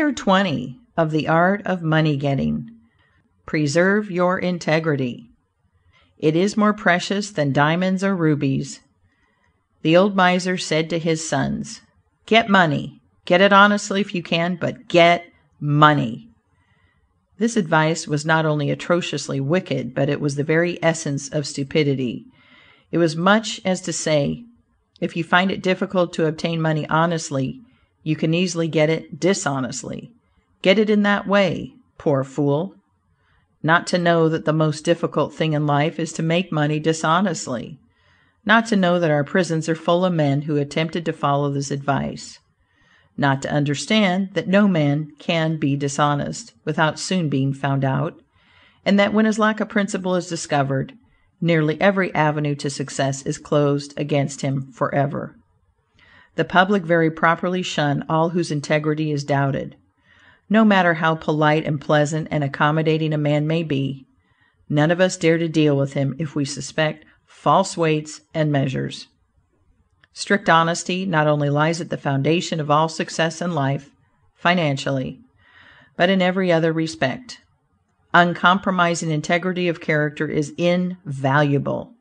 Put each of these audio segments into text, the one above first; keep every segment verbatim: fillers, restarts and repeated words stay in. Chapter twenty. Of the Art of Money Getting. Preserve your integrity. It is more precious than diamonds or rubies. The old miser said to his sons, "Get money. Get it honestly if you can, but get money." This advice was not only atrociously wicked, but it was the very essence of stupidity. It was much as to say, if you find it difficult to obtain money honestly, you can easily get it dishonestly. Get it in that way, poor fool. Not to know that the most difficult thing in life is to make money dishonestly. Not to know that our prisons are full of men who attempted to follow this advice. Not to understand that no man can be dishonest without soon being found out, and that when his lack of principle is discovered, nearly every avenue to success is closed against him forever. The public very properly shun all whose integrity is doubted. No matter how polite and pleasant and accommodating a man may be, none of us dare to deal with him if we suspect false weights and measures. Strict honesty not only lies at the foundation of all success in life, financially, but in every other respect. Uncompromising integrity of character is invaluable.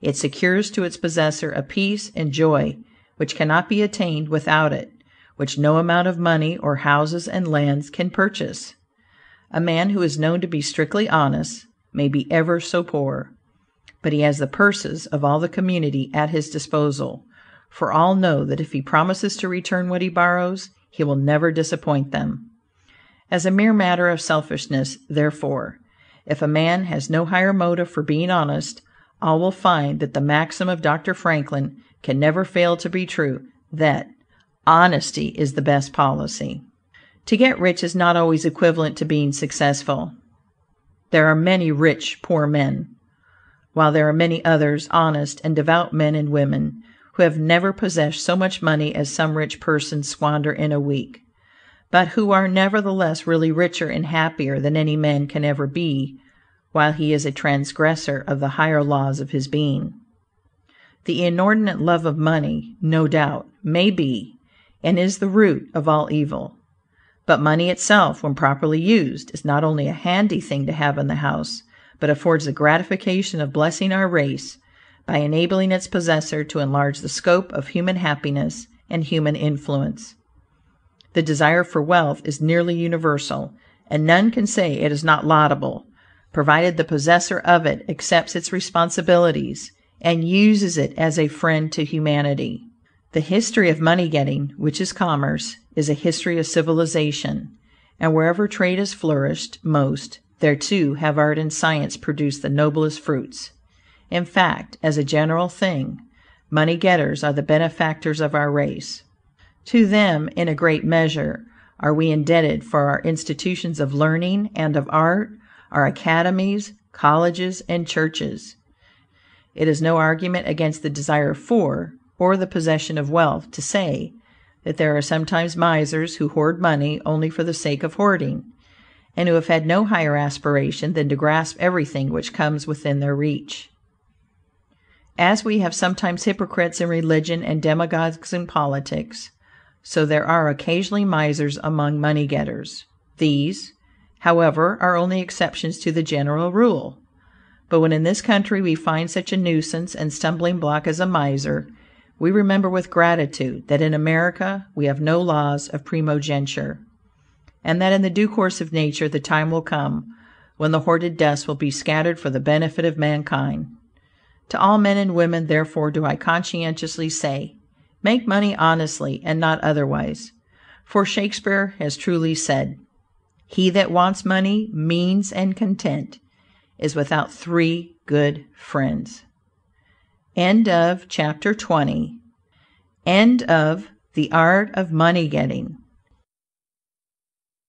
It secures to its possessor a peace and joy which cannot be attained without it, which no amount of money or houses and lands can purchase. A man who is known to be strictly honest may be ever so poor, but he has the purses of all the community at his disposal, for all know that if he promises to return what he borrows, he will never disappoint them. As a mere matter of selfishness, therefore, if a man has no higher motive for being honest, all will find that the maxim of Doctor Franklin can never fail to be true, that honesty is the best policy. To get rich is not always equivalent to being successful. There are many rich, poor men, while there are many others, honest and devout men and women, who have never possessed so much money as some rich persons squander in a week, but who are nevertheless really richer and happier than any man can ever be, while he is a transgressor of the higher laws of his being. The inordinate love of money, no doubt, may be, and is the root of all evil. But money itself, when properly used, is not only a handy thing to have in the house, but affords the gratification of blessing our race by enabling its possessor to enlarge the scope of human happiness and human influence. The desire for wealth is nearly universal, and none can say it is not laudable, provided the possessor of it accepts its responsibilities and uses it as a friend to humanity. The history of money-getting, which is commerce, is a history of civilization, and wherever trade has flourished most, there too have art and science produced the noblest fruits. In fact, as a general thing, money-getters are the benefactors of our race. To them, in a great measure, are we indebted for our institutions of learning and of art, our academies, colleges, and churches. It is no argument against the desire for, or the possession of wealth, to say that there are sometimes misers who hoard money only for the sake of hoarding, and who have had no higher aspiration than to grasp everything which comes within their reach. As we have sometimes hypocrites in religion and demagogues in politics, so there are occasionally misers among money-getters. These, however, are only exceptions to the general rule. But when in this country we find such a nuisance and stumbling block as a miser, we remember with gratitude that in America we have no laws of primogeniture, and that in the due course of nature the time will come when the hoarded dust will be scattered for the benefit of mankind. To all men and women, therefore, do I conscientiously say, make money honestly and not otherwise, for Shakespeare has truly said, "He that wants money, means, and content, is without three good friends." End of chapter twenty. End of The Art of Money Getting.